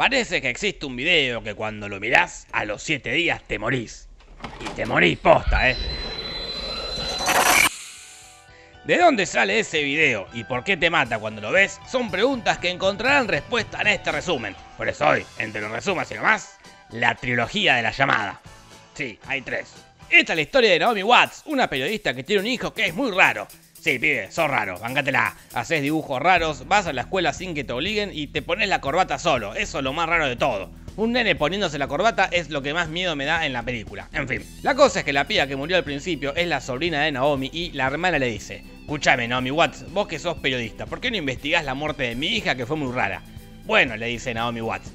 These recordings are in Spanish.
Parece que existe un video que cuando lo mirás, a los 7 días te morís. Y te morís posta, ¿eh? ¿De dónde sale ese video y por qué te mata cuando lo ves? Son preguntas que encontrarán respuesta en este resumen. Por eso hoy, entre los resúmenes y nomás, la trilogía de La Llamada. Sí, hay 3. Esta es la historia de Naomi Watts, una periodista que tiene un hijo que es muy raro. Sí, pibe, sos raro, bancátela. Haces dibujos raros, vas a la escuela sin que te obliguen y te pones la corbata solo. Eso es lo más raro de todo. Un nene poniéndose la corbata es lo que más miedo me da en la película. En fin, la cosa es que la piba que murió al principio es la sobrina de Naomi y la hermana le dice: escuchame, Naomi Watts, vos que sos periodista, ¿por qué no investigás la muerte de mi hija que fue muy rara? Bueno, le dice Naomi Watts.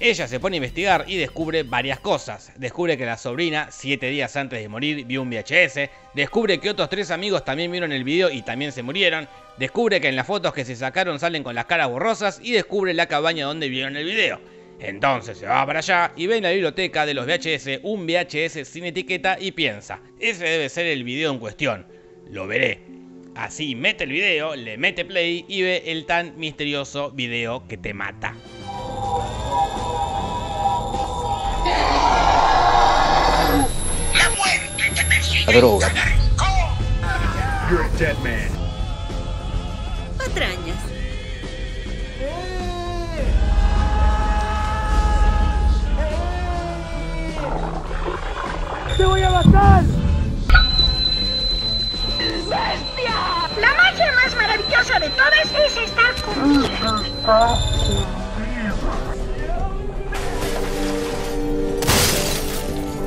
Ella se pone a investigar y descubre varias cosas. Descubre que la sobrina, 7 días antes de morir, vio un VHS. Descubre que otros 3 amigos también vieron el video y también se murieron. Descubre que en las fotos que se sacaron salen con las caras borrosas. Y descubre la cabaña donde vieron el video. Entonces se va para allá y ve en la biblioteca de los VHS un VHS sin etiqueta y piensa: ese debe ser el video en cuestión, lo veré. Así mete el video, le mete play y ve el tan misterioso video que te mata. La droga. Patrañas. ¡Te voy a matar! ¡Bestia! La magia más maravillosa de todas es estar conmigo.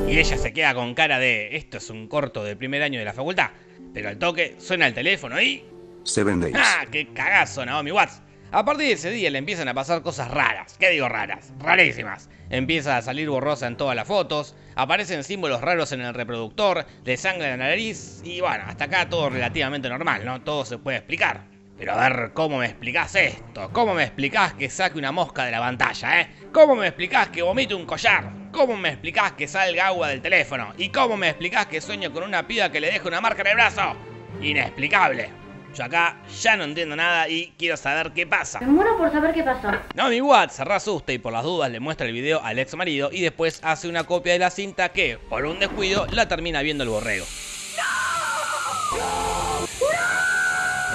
Y ella se queda con cara de: esto es un corto de primer año de la facultad. Pero al toque suena el teléfono y... 7 Days. ¡Ah, qué cagazo, Naomi Watts! A partir de ese día le empiezan a pasar cosas raras. ¿Qué digo raras? Rarísimas. Empieza a salir borrosa en todas las fotos. Aparecen símbolos raros en el reproductor. Le sangra en la nariz. Y bueno, hasta acá todo relativamente normal, ¿no? Todo se puede explicar. Pero a ver, ¿cómo me explicás esto? ¿Cómo me explicás que saque una mosca de la pantalla, eh? ¿Cómo me explicás que vomite un collar? ¿Cómo me explicás que salga agua del teléfono? ¿Y cómo me explicás que sueño con una piba que le deja una marca en el brazo? Inexplicable. Yo acá ya no entiendo nada y quiero saber qué pasa. Me muero por saber qué pasó. Naomi Watts se reasusta y por las dudas le muestra el video al ex marido y después hace una copia de la cinta que, por un descuido, la termina viendo el borrego.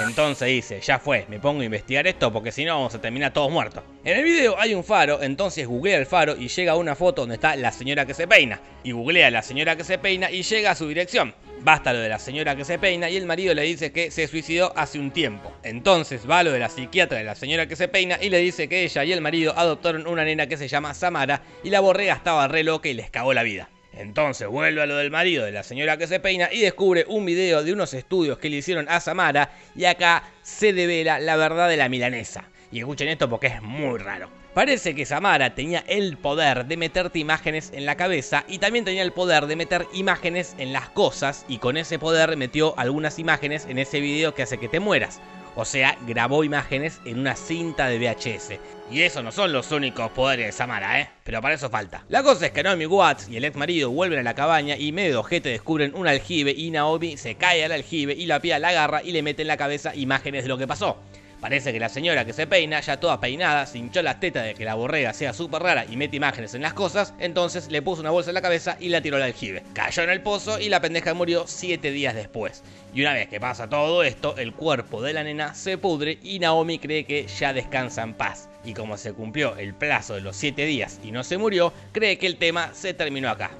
Entonces dice: ya fue, me pongo a investigar esto porque si no vamos a terminar todos muertos. En el video hay un faro, entonces googlea el faro y llega a una foto donde está la señora que se peina. Y googlea a la señora que se peina y llega a su dirección. Basta lo de la señora que se peina y el marido le dice que se suicidó hace un tiempo. Entonces va lo de la psiquiatra de la señora que se peina y le dice que ella y el marido adoptaron una nena que se llama Samara y la borrega estaba re loca y les cagó la vida. Entonces vuelve a lo del marido de la señora que se peina y descubre un video de unos estudios que le hicieron a Samara y acá se devela la verdad de la milanesa. Y escuchen esto porque es muy raro. Parece que Samara tenía el poder de meterte imágenes en la cabeza y también tenía el poder de meter imágenes en las cosas y con ese poder metió algunas imágenes en ese video que hace que te mueras. O sea, grabó imágenes en una cinta de VHS. Y eso no son los únicos poderes de Samara, ¿eh? Pero para eso falta. La cosa es que Naomi Watts y el ex marido vuelven a la cabaña y medio de ojete descubren un aljibe y Naomi se cae al aljibe y la piba la agarra y le mete en la cabeza imágenes de lo que pasó. Parece que la señora que se peina, ya toda peinada, se hinchó las tetas de que la borrega sea súper rara y mete imágenes en las cosas, entonces le puso una bolsa en la cabeza y la tiró al aljibe. Cayó en el pozo y la pendeja murió 7 días después. Y una vez que pasa todo esto, el cuerpo de la nena se pudre y Naomi cree que ya descansa en paz. Y como se cumplió el plazo de los 7 días y no se murió, cree que el tema se terminó acá.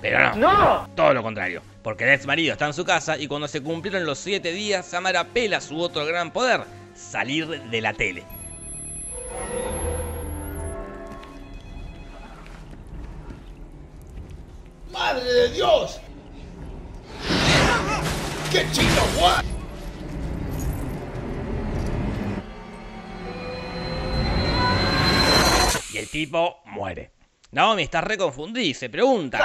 Pero no, todo lo contrario. Porque el ex marido está en su casa y cuando se cumplieron los 7 días, Samara pela su otro gran poder: salir de la tele. ¡Madre de Dios! ¡Qué chido, guay! Y el tipo muere. Naomi está reconfundida y se pregunta: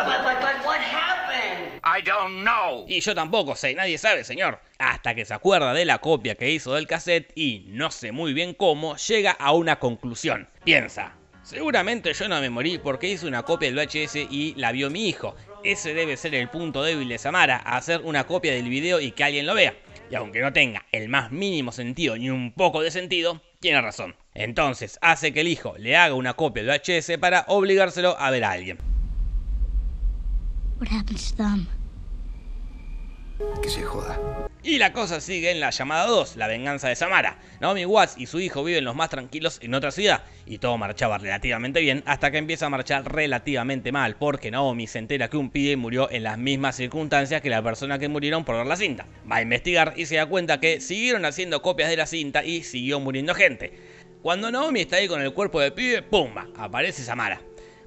I don't know. Y yo tampoco sé, nadie sabe, señor. Hasta que se acuerda de la copia que hizo del cassette y, no sé muy bien cómo, llega a una conclusión. Piensa: seguramente yo no me morí porque hice una copia del VHS y la vio mi hijo. Ese debe ser el punto débil de Samara, hacer una copia del video y que alguien lo vea. Y aunque no tenga el más mínimo sentido ni un poco de sentido, tiene razón. Entonces hace que el hijo le haga una copia del VHS para obligárselo a ver a alguien. Que se joda. Y la cosa sigue en La Llamada 2, la venganza de Samara. Naomi Watts y su hijo viven los más tranquilos en otra ciudad y todo marchaba relativamente bien hasta que empieza a marchar relativamente mal porque Naomi se entera que un pibe murió en las mismas circunstancias que la persona que murieron por ver la cinta. Va a investigar y se da cuenta que siguieron haciendo copias de la cinta y siguió muriendo gente. Cuando Naomi está ahí con el cuerpo del pibe, ¡pumba!, aparece Samara.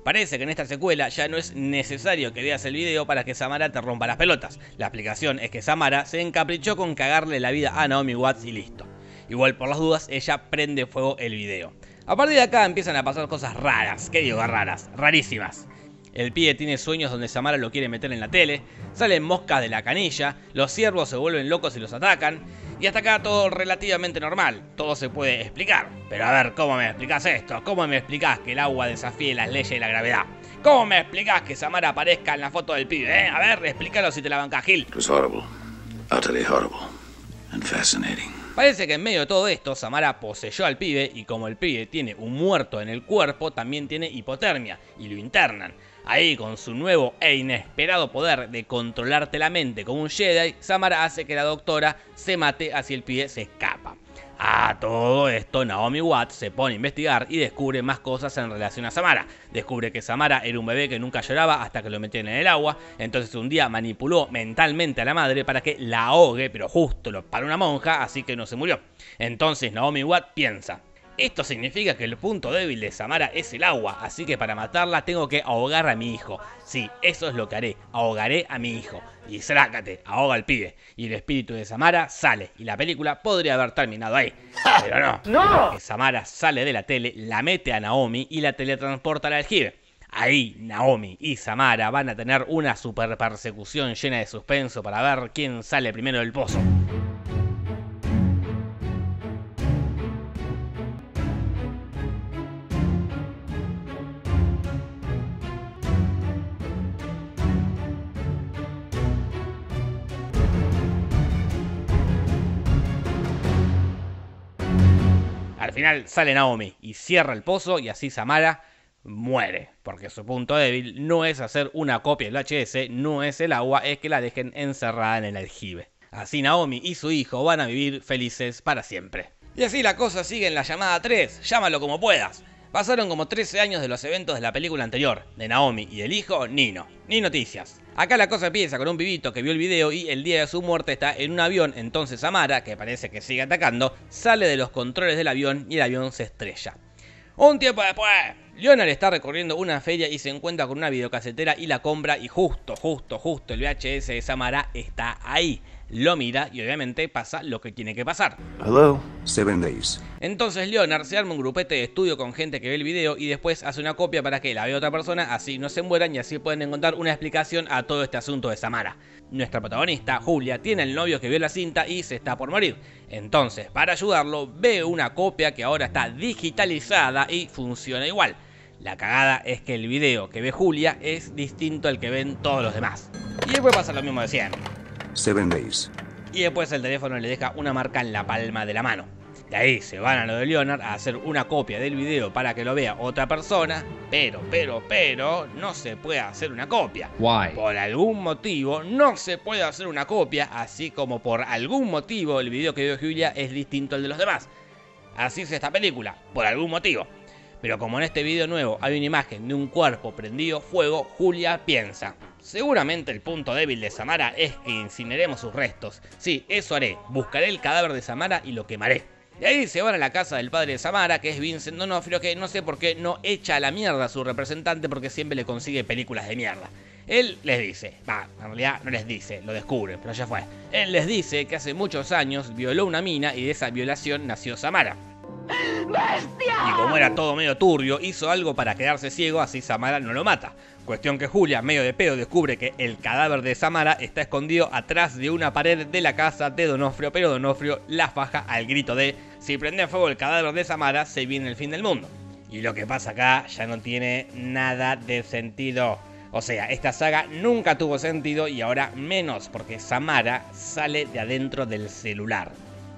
Parece que en esta secuela ya no es necesario que veas el video para que Samara te rompa las pelotas. La explicación es que Samara se encaprichó con cagarle la vida a Naomi Watts y listo. Igual por las dudas ella prende fuego el video. A partir de acá empiezan a pasar cosas raras, ¿qué digo raras? Rarísimas. El pibe tiene sueños donde Samara lo quiere meter en la tele, salen moscas de la canilla, los ciervos se vuelven locos y los atacan. Y hasta acá todo relativamente normal, todo se puede explicar. Pero a ver, ¿cómo me explicás esto? ¿Cómo me explicás que el agua desafíe las leyes de la gravedad? ¿Cómo me explicás que Samara aparezca en la foto del pibe, eh? A ver, explícalo si te la bancás, Gil. Fue horrible, utterly horrible and fascinating. Parece que en medio de todo esto Samara poseyó al pibe y como el pibe tiene un muerto en el cuerpo, también tiene hipotermia y lo internan. Ahí con su nuevo e inesperado poder de controlarte la mente como un Jedi, Samara hace que la doctora se mate así el pibe se escapa. A todo esto Naomi Watts se pone a investigar y descubre más cosas en relación a Samara. Descubre que Samara era un bebé que nunca lloraba hasta que lo metieron en el agua. Entonces un día manipuló mentalmente a la madre para que la ahogue, pero justo lo paró una monja, así que no se murió. Entonces Naomi Watts piensa: esto significa que el punto débil de Samara es el agua, así que para matarla tengo que ahogar a mi hijo. Sí, eso es lo que haré, ahogaré a mi hijo. Y sácate, ahoga al pibe. Y el espíritu de Samara sale, y la película podría haber terminado ahí. Pero no. ¡No! Samara sale de la tele, la mete a Naomi y la teletransporta al aljibe. Ahí Naomi y Samara van a tener una super persecución llena de suspenso para ver quién sale primero del pozo. Al final sale Naomi y cierra el pozo y así Samara muere. Porque su punto débil no es hacer una copia del VHS, no es el agua, es que la dejen encerrada en el aljibe. Así Naomi y su hijo van a vivir felices para siempre. Y así la cosa sigue en La Llamada 3, llámalo como puedas. Pasaron como 13 años de los eventos de la película anterior, de Naomi y el hijo, Nino. Ni noticias. Acá la cosa empieza con un pibito que vio el video y el día de su muerte está en un avión, entonces Samara, que parece que sigue atacando, sale de los controles del avión y el avión se estrella. Un tiempo después, Leonard está recorriendo una feria y se encuentra con una videocasetera y la compra y justo el VHS de Samara está ahí. Lo mira y obviamente pasa lo que tiene que pasar. Hello, 7 days. Entonces Leonard se arma un grupete de estudio con gente que ve el video y después hace una copia para que la vea otra persona, así no se mueran y así pueden encontrar una explicación a todo este asunto de Samara. Nuestra protagonista, Julia, tiene el novio que vio la cinta y se está por morir. Entonces, para ayudarlo, ve una copia que ahora está digitalizada y funciona igual. La cagada es que el video que ve Julia es distinto al que ven todos los demás. Y después pasa lo mismo de siempre. 7 days. Y después el teléfono le deja una marca en la palma de la mano. De ahí se van a lo de Leonard a hacer una copia del video para que lo vea otra persona. Pero no se puede hacer una copia. Why? Por algún motivo no se puede hacer una copia. Así como por algún motivo el video que vio Julia es distinto al de los demás. Así es esta película, por algún motivo. Pero como en este video nuevo hay una imagen de un cuerpo prendido fuego, Julia piensa: seguramente el punto débil de Samara es que incineremos sus restos. Sí, eso haré. Buscaré el cadáver de Samara y lo quemaré. De ahí se van a la casa del padre de Samara, que es Vincent Donofrio, que no sé por qué no echa a la mierda a su representante porque siempre le consigue películas de mierda. Él les dice, en realidad no les dice, lo descubre, pero ya fue. Él les dice que hace muchos años violó una mina y de esa violación nació Samara. ¡Bestia! Y como era todo medio turbio, hizo algo para quedarse ciego, así Samara no lo mata. Cuestión que Julia, medio de pedo, descubre que el cadáver de Samara está escondido atrás de una pared de la casa de Donofrio, pero Donofrio la faja al grito de: si prende fuego el cadáver de Samara, se viene el fin del mundo. Y lo que pasa acá ya no tiene nada de sentido. O sea, esta saga nunca tuvo sentido y ahora menos, porque Samara sale de adentro del celular.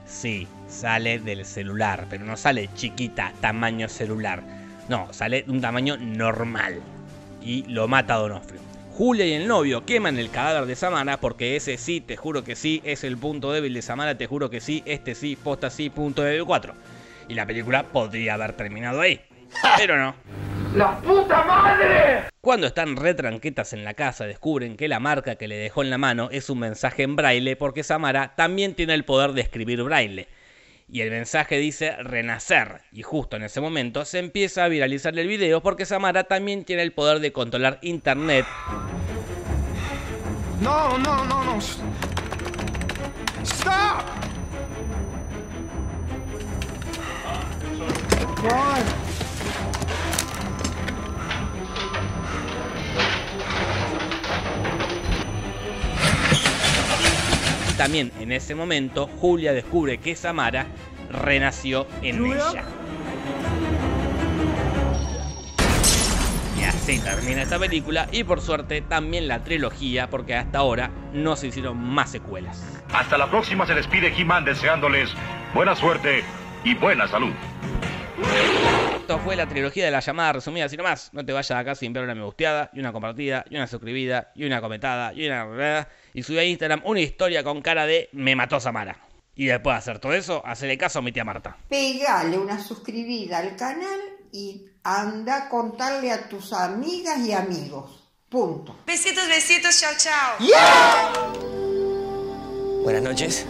Sí, sale del celular, pero no sale chiquita, tamaño celular. No, sale de un tamaño normal. Y lo mata Donofrio. Julia y el novio queman el cadáver de Samara porque ese sí, te juro que sí, es el punto débil de Samara, te juro que sí, este sí, posta sí, punto débil 4. Y la película podría haber terminado ahí, pero no. ¡La puta madre! Cuando están retranquetas en la casa, descubren que la marca que le dejó en la mano es un mensaje en braille porque Samara también tiene el poder de escribir braille. Y el mensaje dice renacer. Y justo en ese momento se empieza a viralizar el video porque Samara también tiene el poder de controlar internet. No, no, no, no. Stop. Why? También en ese momento, Julia descubre que Samara renació en ella. Y así termina esta película y por suerte también la trilogía, porque hasta ahora no se hicieron más secuelas. Hasta la próxima se despide Jimán deseándoles buena suerte y buena salud. Esto fue la trilogía de La Llamada resumida, así nomás. No te vayas de acá sin ver una me gusteada, y una compartida, y una suscribida, y una comentada, y una... Y subí a Instagram una historia con cara de me mató Samara. Y después de hacer todo eso, hacele caso a mi tía Marta. Pegale una suscribida al canal y anda a contarle a tus amigas y amigos. Punto. Besitos, besitos, chao, chao. Yeah. Buenas noches.